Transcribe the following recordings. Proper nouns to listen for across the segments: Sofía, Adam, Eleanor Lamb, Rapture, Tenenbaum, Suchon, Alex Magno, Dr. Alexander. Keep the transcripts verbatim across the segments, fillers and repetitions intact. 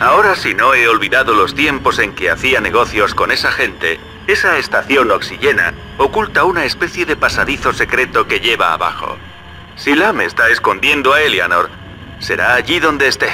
Ahora si no he olvidado los tiempos en que hacía negocios con esa gente, esa estación oxigena oculta una especie de pasadizo secreto que lleva abajo. Si Lamb está escondiendo a Eleanor, será allí donde esté.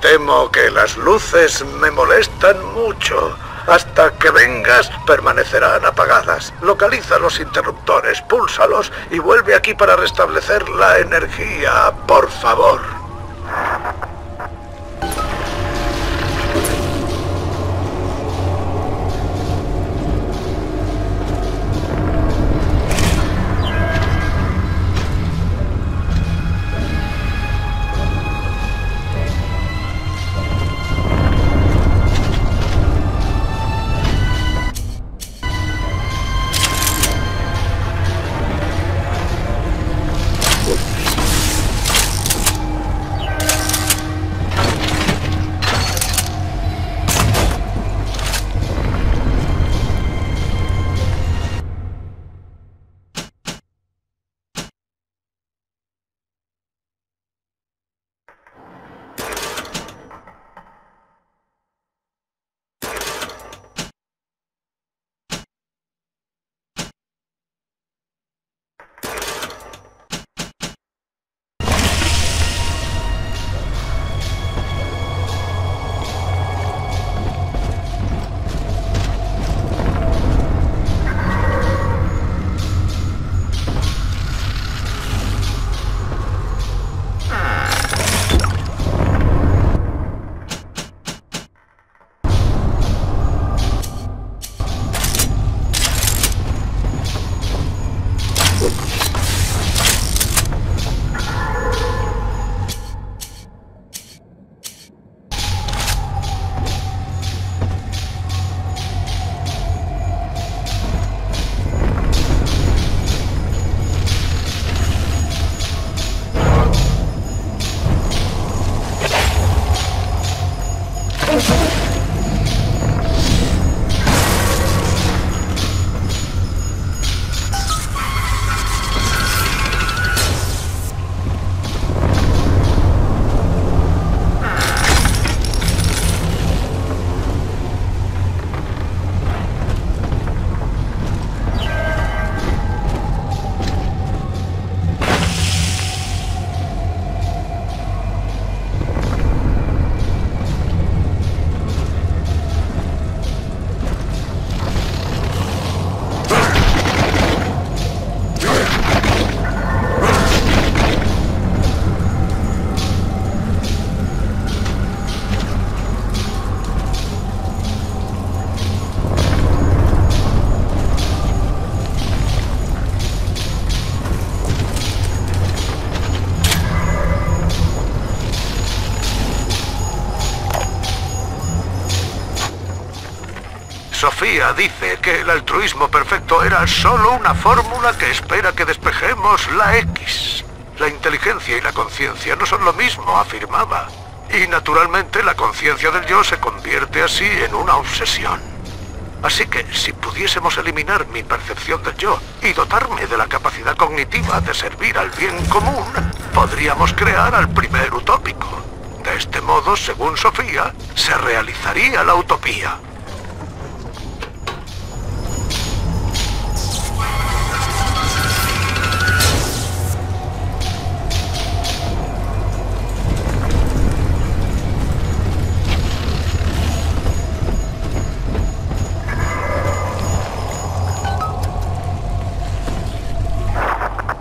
Temo que las luces me molestan mucho. Hasta que vengas, permanecerán apagadas. Localiza los interruptores, púlsalos y vuelve aquí para restablecer la energía, por favor. Sofía dice que el altruismo perfecto era solo una fórmula que espera que despejemos la X. La inteligencia y la conciencia no son lo mismo, afirmaba. Y naturalmente la conciencia del yo se convierte así en una obsesión. Así que si pudiésemos eliminar mi percepción del yo y dotarme de la capacidad cognitiva de servir al bien común, podríamos crear al primer utópico. De este modo, según Sofía, se realizaría la utopía.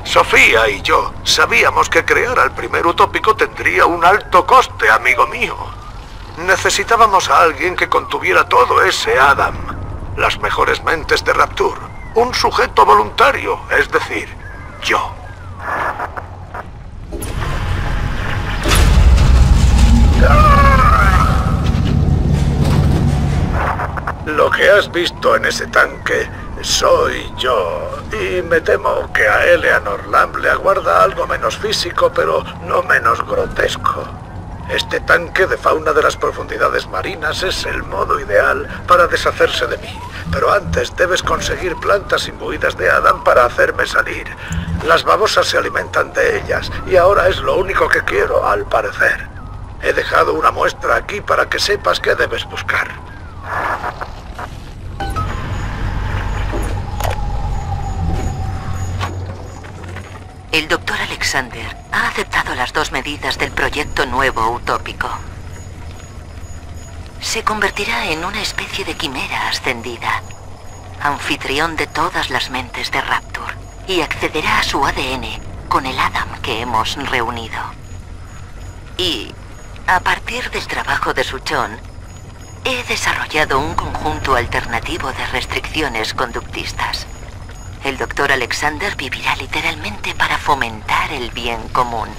Sofía y yo sabíamos que crear al primer utópico tendría un alto coste, amigo mío. Necesitábamos a alguien que contuviera todo ese Adam, las mejores mentes de Rapture, un sujeto voluntario, es decir, yo. Lo que has visto en ese tanque soy yo, y me temo que a Eleanor Lamb le aguarda algo menos físico, pero no menos grotesco. Este tanque de fauna de las profundidades marinas es el modo ideal para deshacerse de mí, pero antes debes conseguir plantas imbuidas de Adam para hacerme salir. Las babosas se alimentan de ellas, y ahora es lo único que quiero, al parecer. He dejado una muestra aquí para que sepas qué debes buscar. El doctor Alexander ha aceptado las dos medidas del proyecto nuevo utópico. Se convertirá en una especie de quimera ascendida, anfitrión de todas las mentes de Rapture, y accederá a su A D N con el Adam que hemos reunido. Y, a partir del trabajo de Suchon, he desarrollado un conjunto alternativo de restricciones conductistas. El doctor Alexander vivirá literalmente para fomentar el bien común.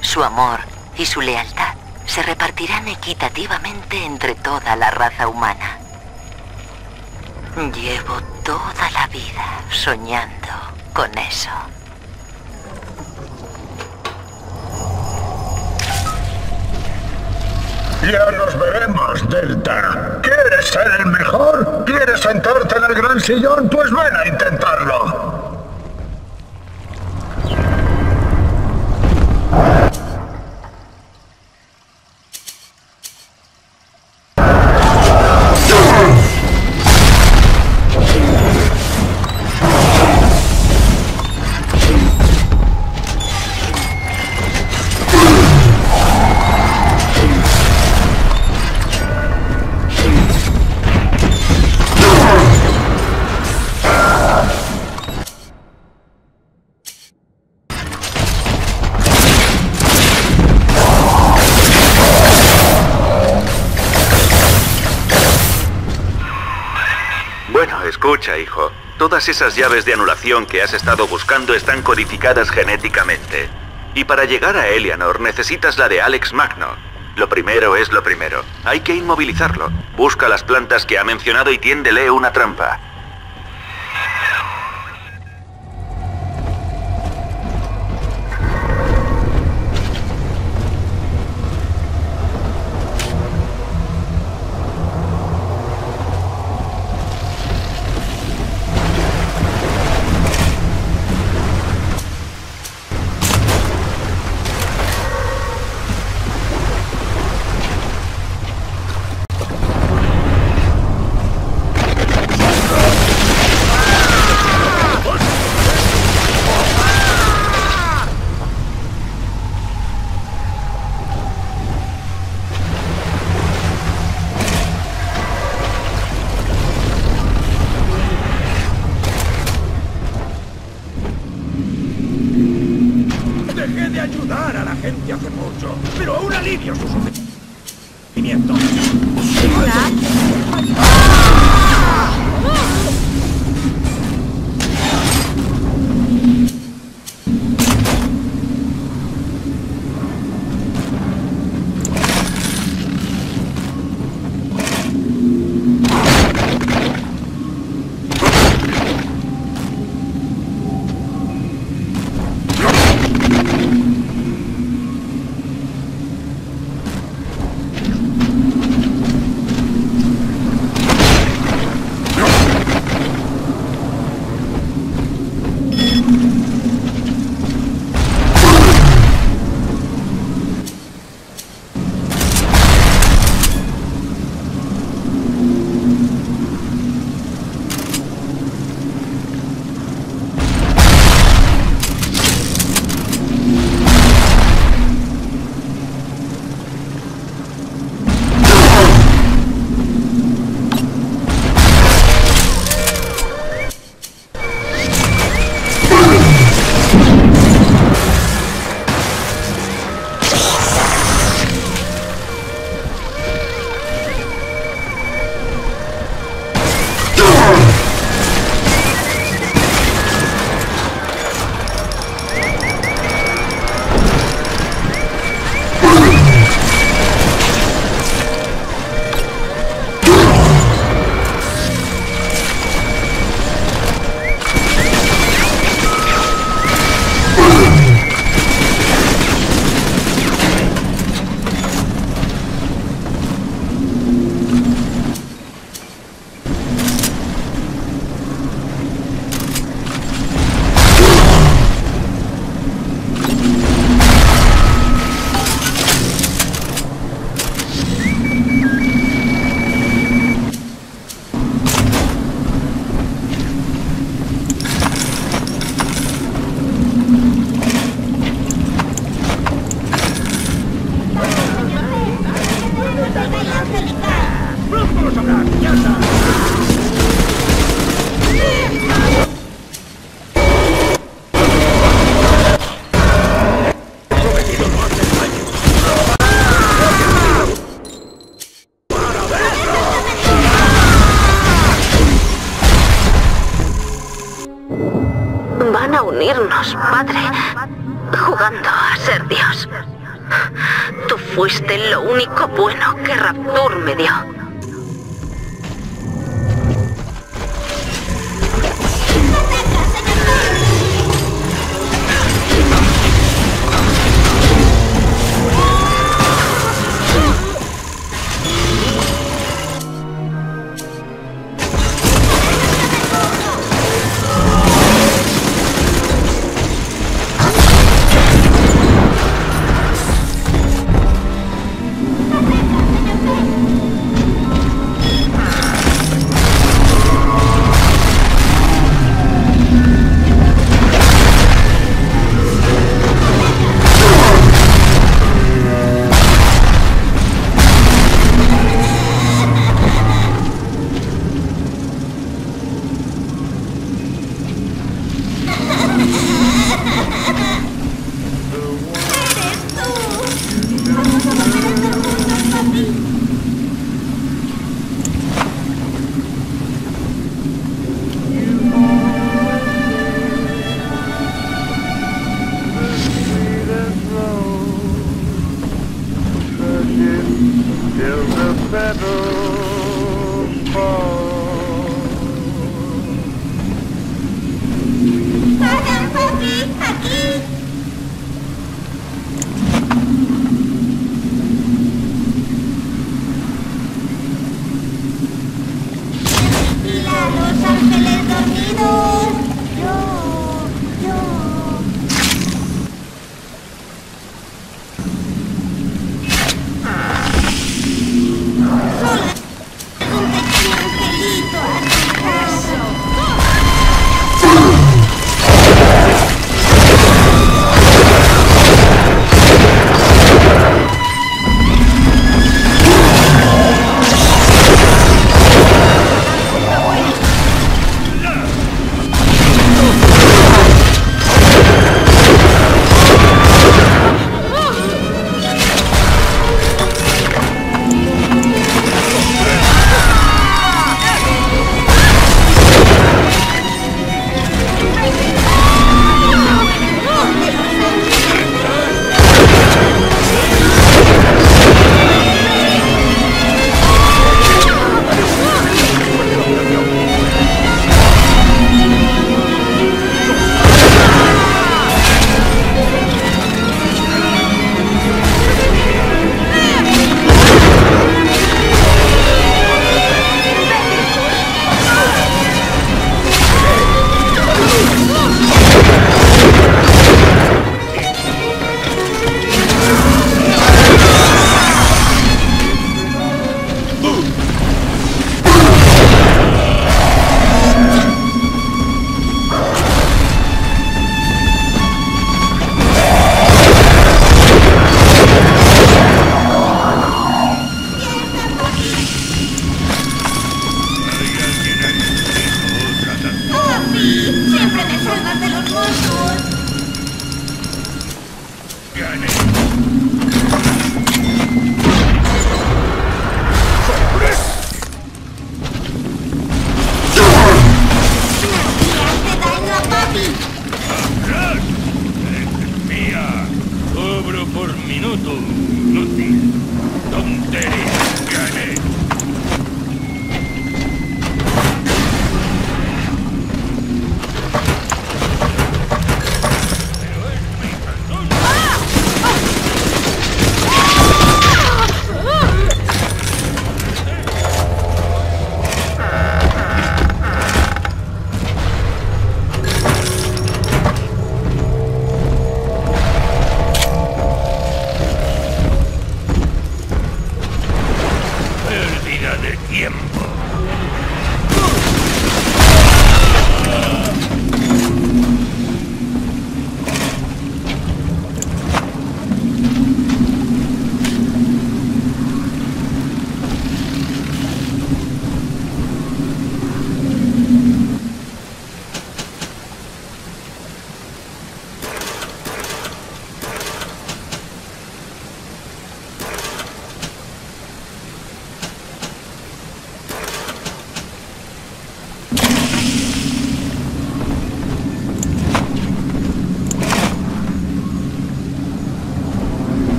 Su amor y su lealtad se repartirán equitativamente entre toda la raza humana. Llevo toda la vida soñando con eso. Ya nos veremos, Delta. ¿Quieres ser el mejor? ¿Quieres sentarte en el gran sillón? Pues ven a intentarlo. Escucha, hijo. Todas esas llaves de anulación que has estado buscando están codificadas genéticamente. Y para llegar a Eleanor necesitas la de Alex Magno. Lo primero es lo primero. Hay que inmovilizarlo. Busca las plantas que ha mencionado y tiéndele una trampa. unirnos, Padre, jugando a ser Dios. Tú fuiste lo único bueno que Rapture me dio.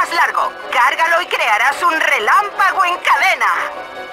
más largo. Cárgalo y crearás un relámpago en cadena.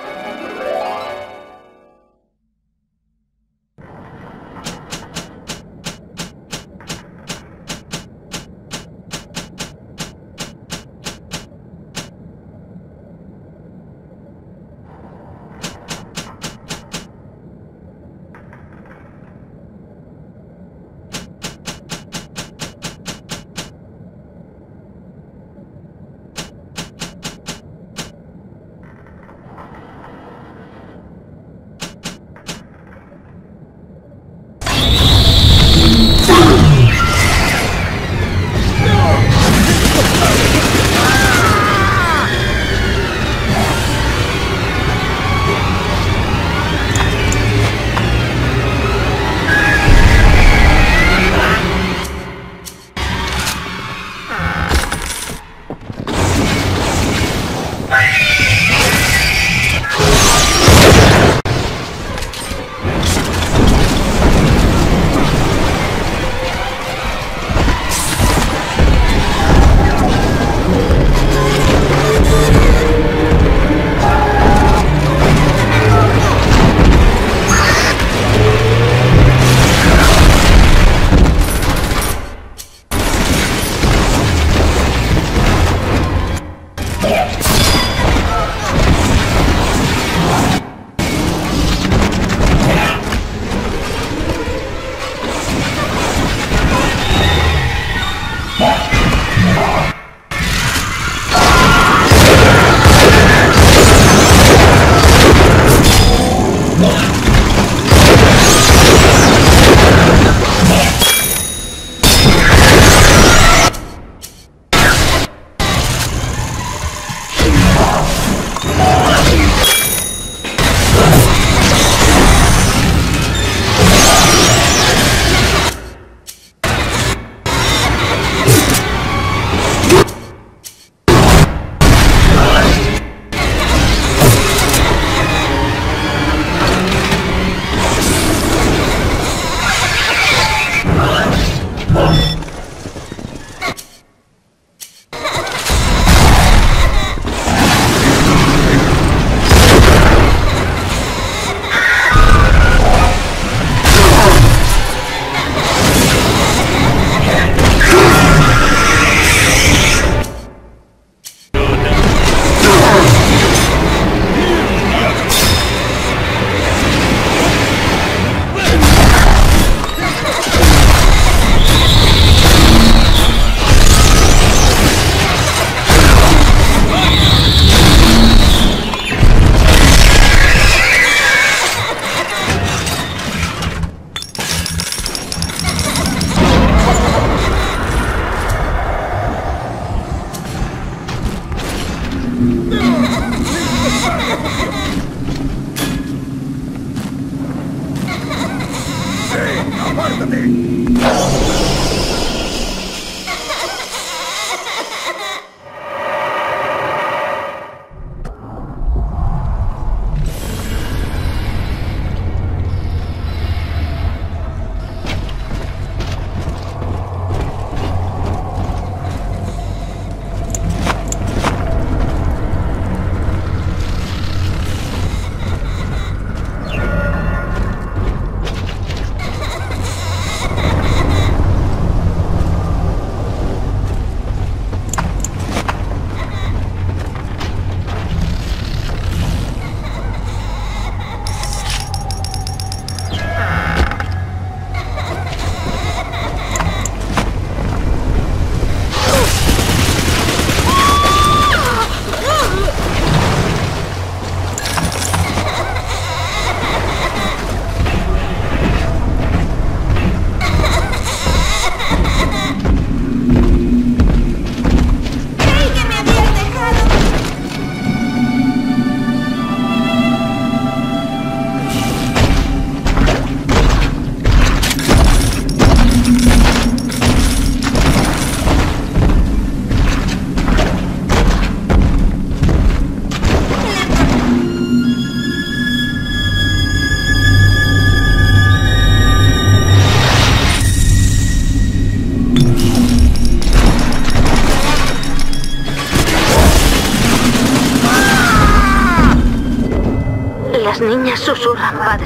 Las susurran, padre.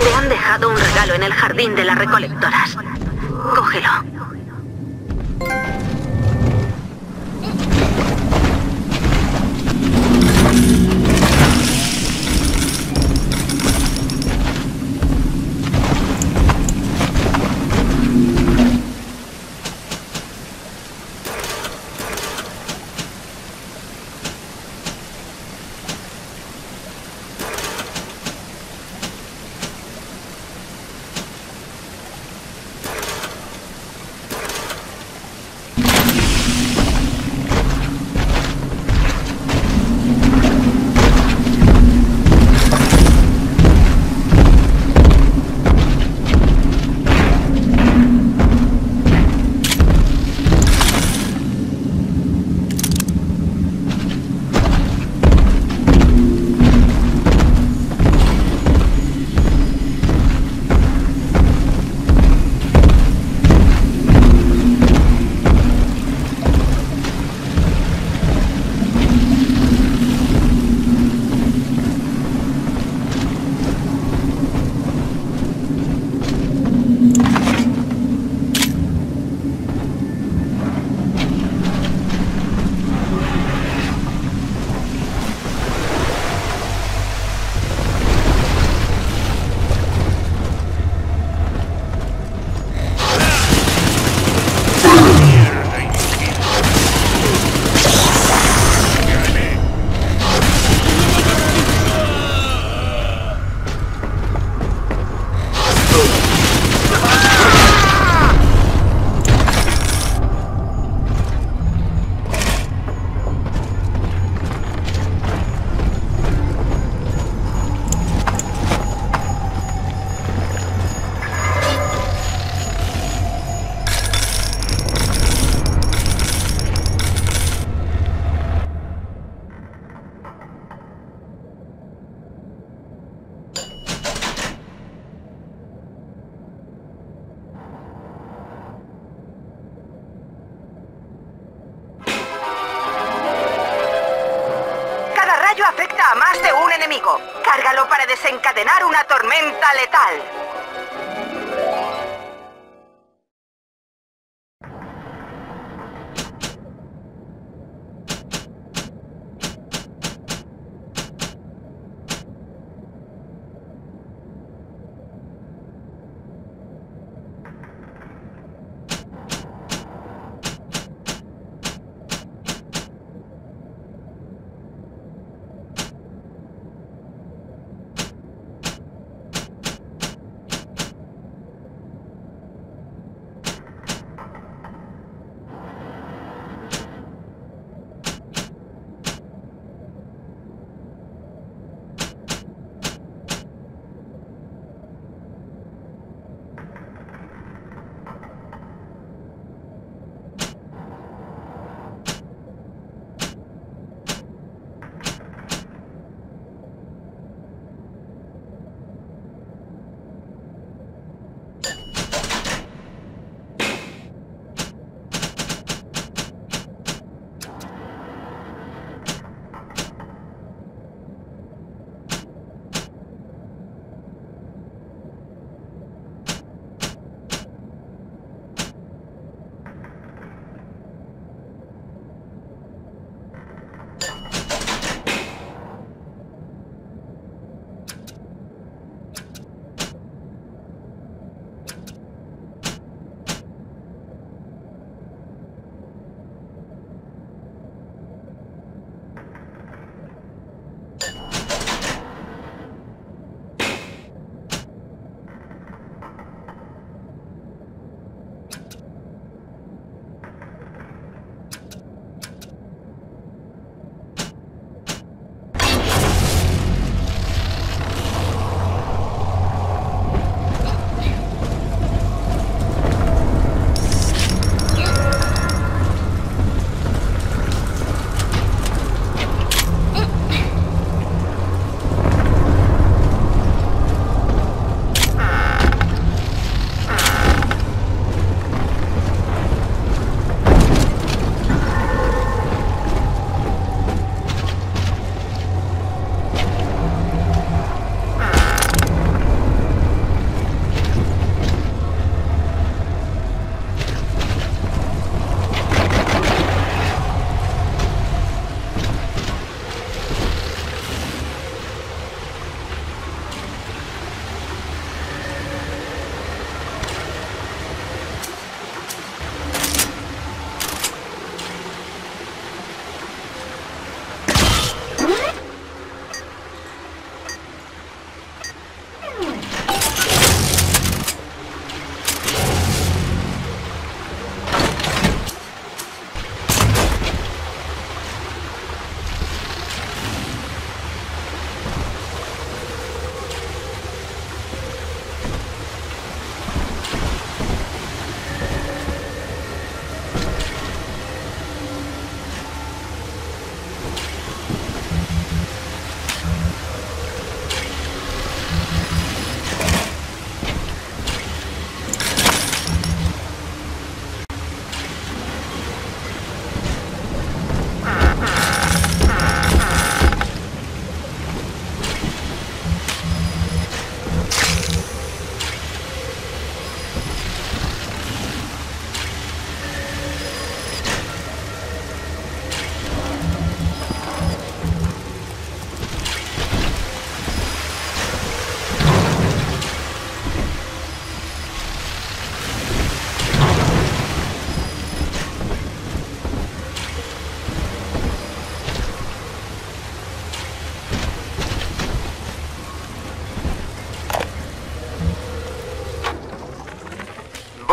Te han dejado un regalo en el jardín de las recolectoras. Cógelo. Desencadenar una tormenta letal.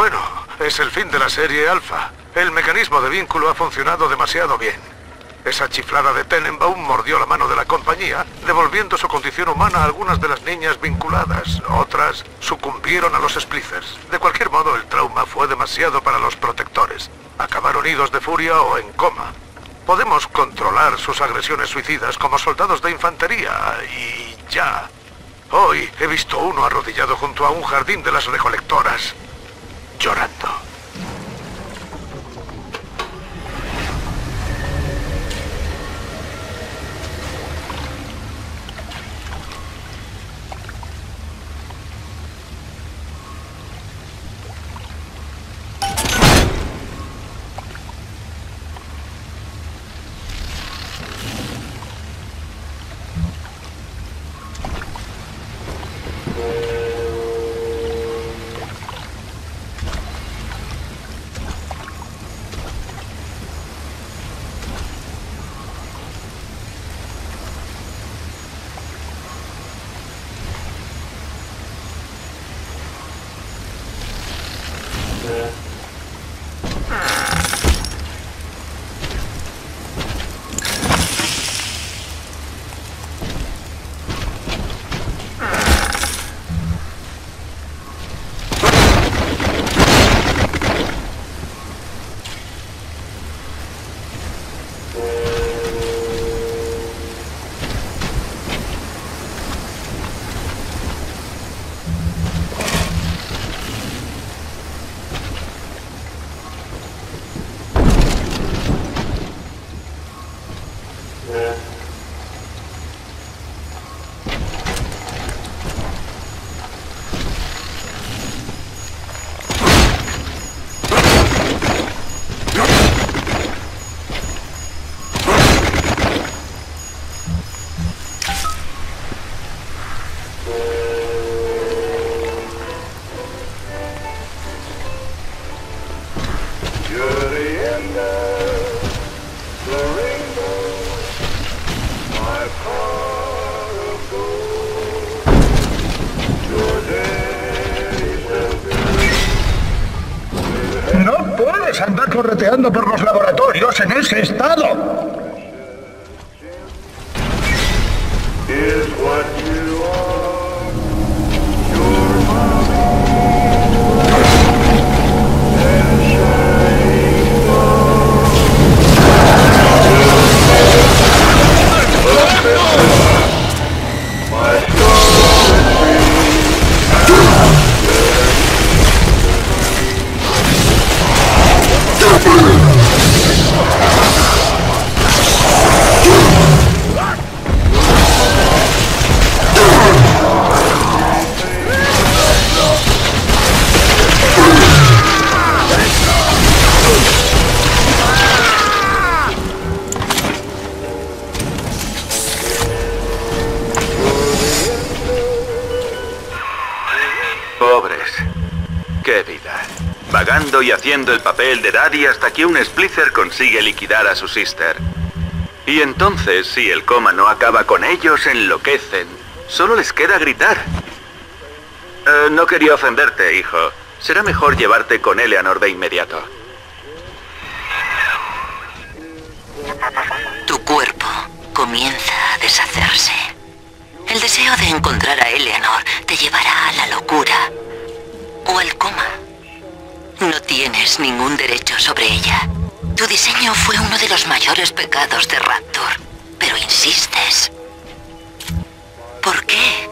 Bueno, es el fin de la serie Alfa. El mecanismo de vínculo ha funcionado demasiado bien. Esa chiflada de Tenenbaum mordió la mano de la compañía, devolviendo su condición humana a algunas de las niñas vinculadas. Otras sucumbieron a los splicers. De cualquier modo, el trauma fue demasiado para los protectores. Acabaron idos de furia o en coma. Podemos controlar sus agresiones suicidas como soldados de infantería y ya. Hoy he visto uno arrodillado junto a un jardín de las recolectoras, llorando. Correteando por los laboratorios en ese estado. Y haciendo el papel de daddy hasta que un splicer consigue liquidar a su sister. Y entonces, si el coma no acaba con ellos, enloquecen. Solo les queda gritar. Eh, no quería ofenderte, hijo. Será mejor llevarte con Eleanor de inmediato. Tu cuerpo comienza a deshacerse. El deseo de encontrar a Eleanor te llevará a la locura o al coma. No tienes ningún derecho sobre ella. Tu diseño fue uno de los mayores pecados de Rapture, pero insistes. ¿Por qué?